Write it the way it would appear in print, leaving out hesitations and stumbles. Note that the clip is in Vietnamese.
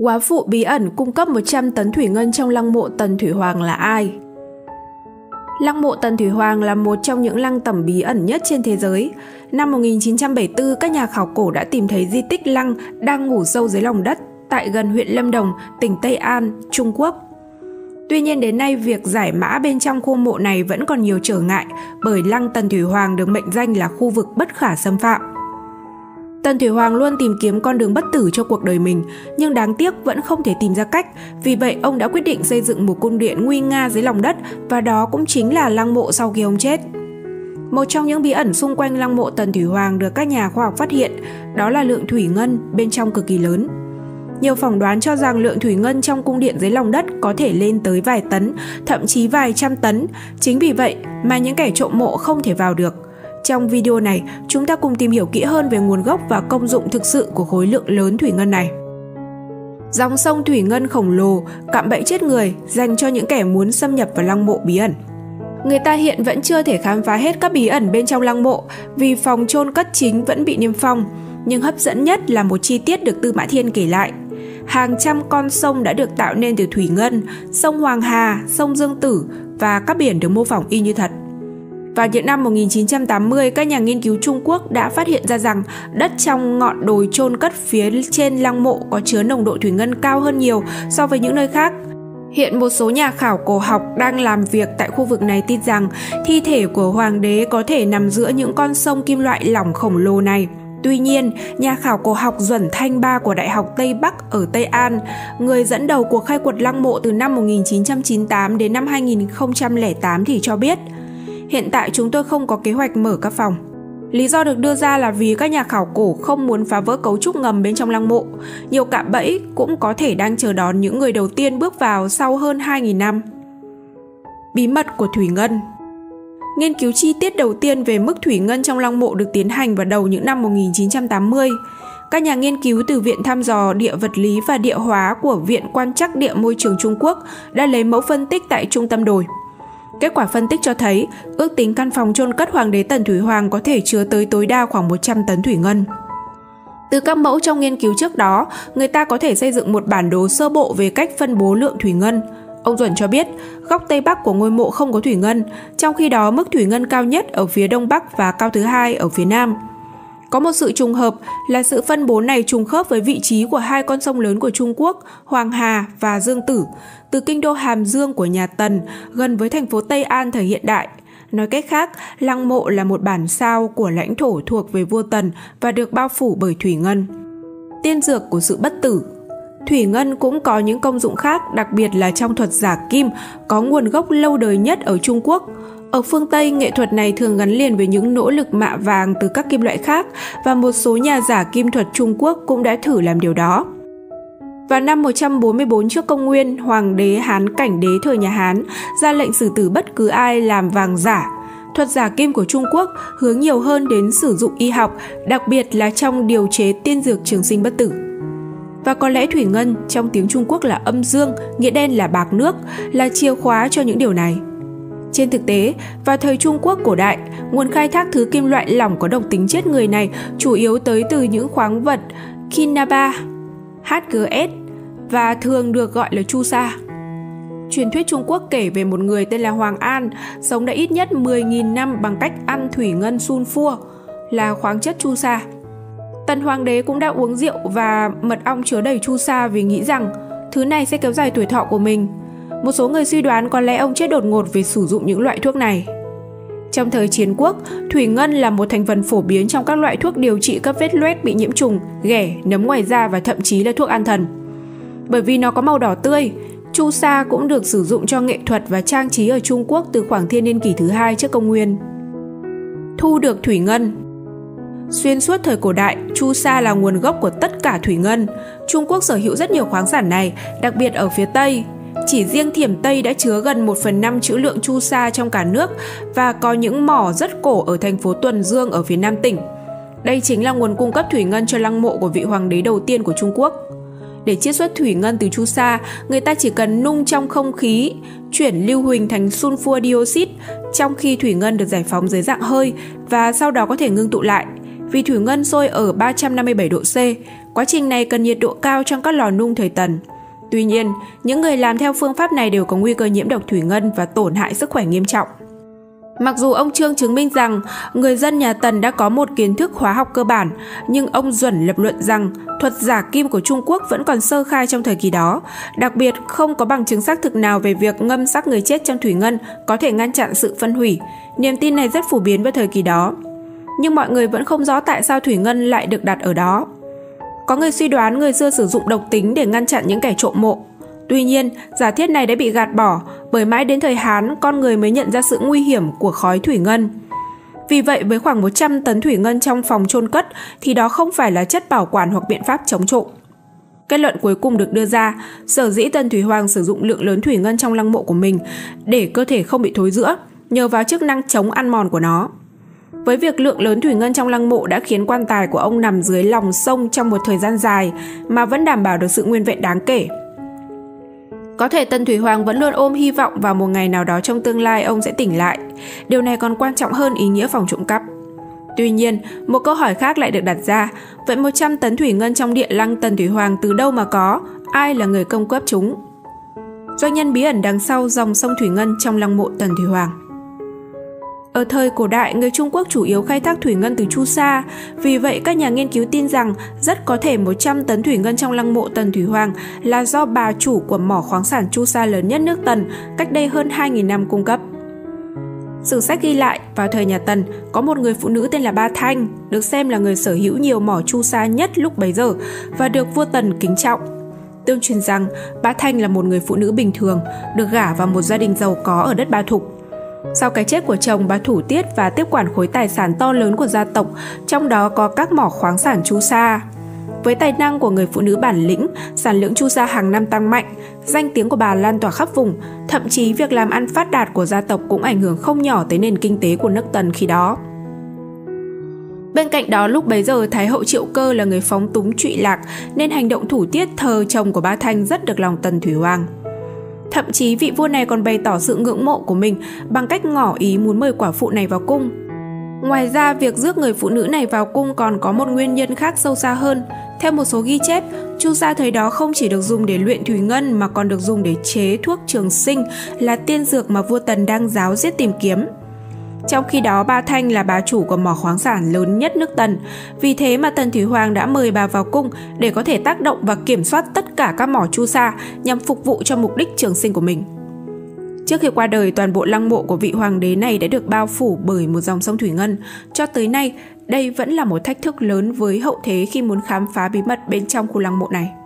Góa phụ bí ẩn cung cấp 100 tấn thủy ngân trong lăng mộ Tần Thủy Hoàng là ai? Lăng mộ Tần Thủy Hoàng là một trong những lăng tẩm bí ẩn nhất trên thế giới. Năm 1974, các nhà khảo cổ đã tìm thấy di tích lăng đang ngủ sâu dưới lòng đất tại gần huyện Lâm Đồng, tỉnh Tây An, Trung Quốc. Tuy nhiên đến nay, việc giải mã bên trong khu mộ này vẫn còn nhiều trở ngại bởi lăng Tần Thủy Hoàng được mệnh danh là khu vực bất khả xâm phạm. Tần Thủy Hoàng luôn tìm kiếm con đường bất tử cho cuộc đời mình, nhưng đáng tiếc vẫn không thể tìm ra cách. Vì vậy, ông đã quyết định xây dựng một cung điện nguy nga dưới lòng đất và đó cũng chính là lăng mộ sau khi ông chết. Một trong những bí ẩn xung quanh lăng mộ Tần Thủy Hoàng được các nhà khoa học phát hiện đó là lượng thủy ngân bên trong cực kỳ lớn. Nhiều phỏng đoán cho rằng lượng thủy ngân trong cung điện dưới lòng đất có thể lên tới vài tấn, thậm chí vài trăm tấn. Chính vì vậy mà những kẻ trộm mộ không thể vào được. Trong video này, chúng ta cùng tìm hiểu kỹ hơn về nguồn gốc và công dụng thực sự của khối lượng lớn thủy ngân này. Dòng sông thủy ngân khổng lồ, cạm bẫy chết người dành cho những kẻ muốn xâm nhập vào lăng mộ bí ẩn. Người ta hiện vẫn chưa thể khám phá hết các bí ẩn bên trong lăng mộ vì phòng chôn cất chính vẫn bị niêm phong. Nhưng hấp dẫn nhất là một chi tiết được Tư Mã Thiên kể lại. Hàng trăm con sông đã được tạo nên từ thủy ngân, sông Hoàng Hà, sông Dương Tử và các biển được mô phỏng y như thật. Vào những năm 1980, các nhà nghiên cứu Trung Quốc đã phát hiện ra rằng đất trong ngọn đồi chôn cất phía trên lăng mộ có chứa nồng độ thủy ngân cao hơn nhiều so với những nơi khác. Hiện một số nhà khảo cổ học đang làm việc tại khu vực này tin rằng thi thể của hoàng đế có thể nằm giữa những con sông kim loại lỏng khổng lồ này. Tuy nhiên, nhà khảo cổ học Duẩn Thanh Ba của Đại học Tây Bắc ở Tây An, người dẫn đầu cuộc khai quật lăng mộ từ năm 1998 đến năm 2008 thì cho biết: "Hiện tại chúng tôi không có kế hoạch mở các phòng." Lý do được đưa ra là vì các nhà khảo cổ không muốn phá vỡ cấu trúc ngầm bên trong lăng mộ. Nhiều cạm bẫy cũng có thể đang chờ đón những người đầu tiên bước vào sau hơn 2.000 năm. Bí mật của thủy ngân. Nghiên cứu chi tiết đầu tiên về mức thủy ngân trong lăng mộ được tiến hành vào đầu những năm 1980. Các nhà nghiên cứu từ Viện thăm dò Địa vật lý và Địa hóa của Viện Quan trắc Địa môi trường Trung Quốc đã lấy mẫu phân tích tại trung tâm đồi. Kết quả phân tích cho thấy, ước tính căn phòng chôn cất hoàng đế Tần Thủy Hoàng có thể chứa tới tối đa khoảng 100 tấn thủy ngân. Từ các mẫu trong nghiên cứu trước đó, người ta có thể xây dựng một bản đồ sơ bộ về cách phân bố lượng thủy ngân. Ông Duẩn cho biết, góc Tây Bắc của ngôi mộ không có thủy ngân, trong khi đó mức thủy ngân cao nhất ở phía Đông Bắc và cao thứ hai ở phía Nam. Có một sự trùng hợp là sự phân bố này trùng khớp với vị trí của hai con sông lớn của Trung Quốc, Hoàng Hà và Dương Tử, từ kinh đô Hàm Dương của nhà Tần, gần với thành phố Tây An thời hiện đại. Nói cách khác, lăng mộ là một bản sao của lãnh thổ thuộc về vua Tần và được bao phủ bởi thủy ngân. Tiên dược của sự bất tử. Thủy ngân cũng có những công dụng khác, đặc biệt là trong thuật giả kim, có nguồn gốc lâu đời nhất ở Trung Quốc. Ở phương Tây, nghệ thuật này thường gắn liền với những nỗ lực mạ vàng từ các kim loại khác và một số nhà giả kim thuật Trung Quốc cũng đã thử làm điều đó. Vào năm 144 trước Công nguyên, hoàng đế Hán Cảnh Đế thời nhà Hán ra lệnh xử tử bất cứ ai làm vàng giả. Thuật giả kim của Trung Quốc hướng nhiều hơn đến sử dụng y học, đặc biệt là trong điều chế tiên dược trường sinh bất tử. Và có lẽ thủy ngân trong tiếng Trung Quốc là âm dương, nghĩa đen là bạc nước, là chìa khóa cho những điều này. Trên thực tế, vào thời Trung Quốc cổ đại, nguồn khai thác thứ kim loại lỏng có độc tính chết người này chủ yếu tới từ những khoáng vật Kinnaba, HGS và thường được gọi là Chu Sa. Truyền thuyết Trung Quốc kể về một người tên là Hoàng An, sống đã ít nhất 10.000 năm bằng cách ăn thủy ngân sunfua là khoáng chất Chu Sa. Tần Hoàng đế cũng đã uống rượu và mật ong chứa đầy Chu Sa vì nghĩ rằng thứ này sẽ kéo dài tuổi thọ của mình. Một số người suy đoán có lẽ ông chết đột ngột vì sử dụng những loại thuốc này. Trong thời chiến quốc, thủy ngân là một thành phần phổ biến trong các loại thuốc điều trị các vết loét bị nhiễm trùng, ghẻ, nấm ngoài da và thậm chí là thuốc an thần. Bởi vì nó có màu đỏ tươi, Chu Sa cũng được sử dụng cho nghệ thuật và trang trí ở Trung Quốc từ khoảng thiên niên kỷ thứ 2 trước Công nguyên. Thu được thủy ngân. Xuyên suốt thời cổ đại, Chu Sa là nguồn gốc của tất cả thủy ngân. Trung Quốc sở hữu rất nhiều khoáng sản này, đặc biệt ở phía Tây. Chỉ riêng Thiểm Tây đã chứa gần 1/5 trữ lượng Chu Sa trong cả nước và có những mỏ rất cổ ở thành phố Tuần Dương ở phía Nam tỉnh. Đây chính là nguồn cung cấp thủy ngân cho lăng mộ của vị hoàng đế đầu tiên của Trung Quốc. Để chiết xuất thủy ngân từ Chu Sa, người ta chỉ cần nung trong không khí, chuyển lưu huỳnh thành sunfua dioxide, trong khi thủy ngân được giải phóng dưới dạng hơi và sau đó có thể ngưng tụ lại. vì thủy ngân sôi ở 357 độ C. Quá trình này cần nhiệt độ cao trong các lò nung thời Tần. Tuy nhiên, những người làm theo phương pháp này đều có nguy cơ nhiễm độc thủy ngân và tổn hại sức khỏe nghiêm trọng. Mặc dù ông Trương chứng minh rằng người dân nhà Tần đã có một kiến thức hóa học cơ bản, nhưng ông Duẩn lập luận rằng thuật giả kim của Trung Quốc vẫn còn sơ khai trong thời kỳ đó. Đặc biệt, không có bằng chứng xác thực nào về việc ngâm xác người chết trong thủy ngân có thể ngăn chặn sự phân hủy. Niềm tin này rất phổ biến vào thời kỳ đó. Nhưng mọi người vẫn không rõ tại sao thủy ngân lại được đặt ở đó. Có người suy đoán người xưa sử dụng độc tính để ngăn chặn những kẻ trộm mộ. Tuy nhiên, giả thiết này đã bị gạt bỏ bởi mãi đến thời Hán, con người mới nhận ra sự nguy hiểm của khói thủy ngân. Vì vậy, với khoảng 100 tấn thủy ngân trong phòng chôn cất thì đó không phải là chất bảo quản hoặc biện pháp chống trộm. Kết luận cuối cùng được đưa ra, sở dĩ Tần Thủy Hoàng sử dụng lượng lớn thủy ngân trong lăng mộ của mình để cơ thể không bị thối rữa, nhờ vào chức năng chống ăn mòn của nó. Với việc lượng lớn thủy ngân trong lăng mộ đã khiến quan tài của ông nằm dưới lòng sông trong một thời gian dài mà vẫn đảm bảo được sự nguyên vẹn đáng kể. Có thể Tần Thủy Hoàng vẫn luôn ôm hy vọng vào một ngày nào đó trong tương lai ông sẽ tỉnh lại. Điều này còn quan trọng hơn ý nghĩa phòng trộm cắp. Tuy nhiên, một câu hỏi khác lại được đặt ra. Vậy 100 tấn thủy ngân trong địa lăng Tần Thủy Hoàng từ đâu mà có? Ai là người cung cấp chúng? Doanh nhân bí ẩn đằng sau dòng sông thủy ngân trong lăng mộ Tần Thủy Hoàng. Ở thời cổ đại, người Trung Quốc chủ yếu khai thác thủy ngân từ chu sa. Vì vậy, các nhà nghiên cứu tin rằng rất có thể 100 tấn thủy ngân trong lăng mộ Tần Thủy Hoàng là do bà chủ của mỏ khoáng sản chu sa lớn nhất nước Tần cách đây hơn 2.000 năm cung cấp. Sử sách ghi lại, vào thời nhà Tần, có một người phụ nữ tên là Ba Thanh, được xem là người sở hữu nhiều mỏ chu sa nhất lúc bấy giờ và được vua Tần kính trọng. Tương truyền rằng, Ba Thanh là một người phụ nữ bình thường, được gả vào một gia đình giàu có ở đất Ba Thục. Sau cái chết của chồng, bà thủ tiết và tiếp quản khối tài sản to lớn của gia tộc, trong đó có các mỏ khoáng sản chu sa. Với tài năng của người phụ nữ bản lĩnh, sản lượng chu sa hàng năm tăng mạnh, danh tiếng của bà lan tỏa khắp vùng, thậm chí việc làm ăn phát đạt của gia tộc cũng ảnh hưởng không nhỏ tới nền kinh tế của nước Tần khi đó. Bên cạnh đó, lúc bấy giờ Thái hậu Triệu Cơ là người phóng túng trụy lạc, nên hành động thủ tiết thờ chồng của Ba Thanh rất được lòng Tần Thủy Hoàng. Thậm chí vị vua này còn bày tỏ sự ngưỡng mộ của mình bằng cách ngỏ ý muốn mời quả phụ này vào cung. Ngoài ra, việc rước người phụ nữ này vào cung còn có một nguyên nhân khác sâu xa hơn. Theo một số ghi chép, chu sa thời đó không chỉ được dùng để luyện thủy ngân mà còn được dùng để chế thuốc trường sinh, là tiên dược mà vua Tần đang ráo riết tìm kiếm. Trong khi đó, Ba Thanh là bà chủ của mỏ khoáng sản lớn nhất nước Tần. Vì thế mà Tần Thủy Hoàng đã mời bà vào cung để có thể tác động và kiểm soát tất cả các mỏ chu sa nhằm phục vụ cho mục đích trường sinh của mình. Trước khi qua đời, toàn bộ lăng mộ của vị hoàng đế này đã được bao phủ bởi một dòng sông thủy ngân. Cho tới nay, đây vẫn là một thách thức lớn với hậu thế khi muốn khám phá bí mật bên trong khu lăng mộ này.